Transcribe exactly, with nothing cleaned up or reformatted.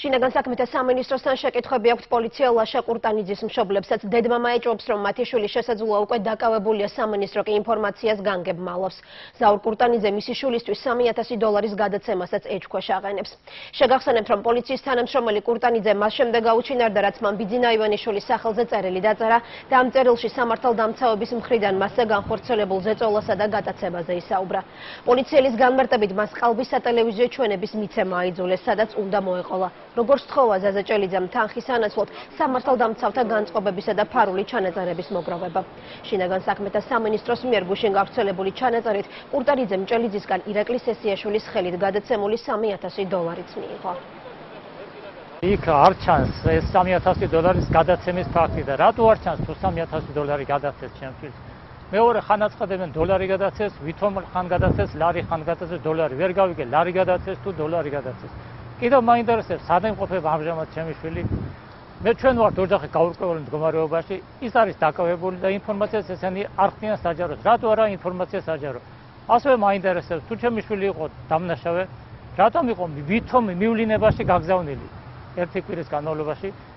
შინაგან საქმეთა სამინისტროსთან შეკითხვები აქვს პოლიცია ლაშა ყურტანიძის მშობლებსაც. დედმამა ეჭვობს, რომ მათი შვილი შესაძლოა უკვე დაკავებულია, სამინისტრო კი ინფორმაციას განგებმალავს. ზაურ ყურტანიძე მისი შვილისთვის სამი ათასი დოლარის გადაცემასაც ეჭქვაში აყენებს. შეგახსენებთ, რომ პოლიციის თანამშრომელი ყურტანიძე მას შემდეგ გაუჩინარდა, რაც მან ბიძინა ივანიშვილის სახელზე წერილი დაწერა და ამ წერილში სამართალდამცავების მხრიდან მასზე განხორციელებულ ზეწოლასა და გადაცემაზე ისაუბრა. პოლიციელის განმარტებით მას ყალბის სატელევიზიო ჩვენების მიცემა აიძულეს, სადაც უნდა მოეყოლა. როგორც თხოვა ზაზაჭელიძემ თანხის ანაცვლოდ სამართალდამცავთა განწყობებისა და ფარული ჩანაწერების მოგროვება. შინაგან საქმეთა სამინისტროს მიერ გუშინ გავრცელებული ჩანაწერით ყურტანიძემ ჭელიძისგან ირაკლი სესიაშვილის ხელით გადაცემული სამი ათასი დოლარიც მიიღო. იქ არ ჩანს ეს სამი ათასი დოლარის გადაცემის ფაქტი და რატო არ ჩანს თუ სამი ათასი დოლარი გადაცეს ჩემთვის? მეორე ხან აწყდებენ დოლარი გადაცეს, ვითომ ხან გადაცეს, ლარი ხან გადაცეს, დოლარი ვერ გავიგე, ლარი გადაცეს თუ დოლარი გადაცეს. კიდევ მაინტერესებს სად იმყოფება ამჟამად ჩემი შვილი. მე ჩვენ ვართ ოჯახი გაურკვეველ მდგომარეობაში, ის არის დაკავებული და ინფორმაციას ესენი არ ხდიან საჯაროს. რატო არა ინფორმაციას საჯარო? ასევე მაინტერესებს თუ ჩემი შვილი იყო დამნაშავე, რატომ იყო ვითომ მივლინებაში გაგზავნილი ერთი კვირის განმავლობაში.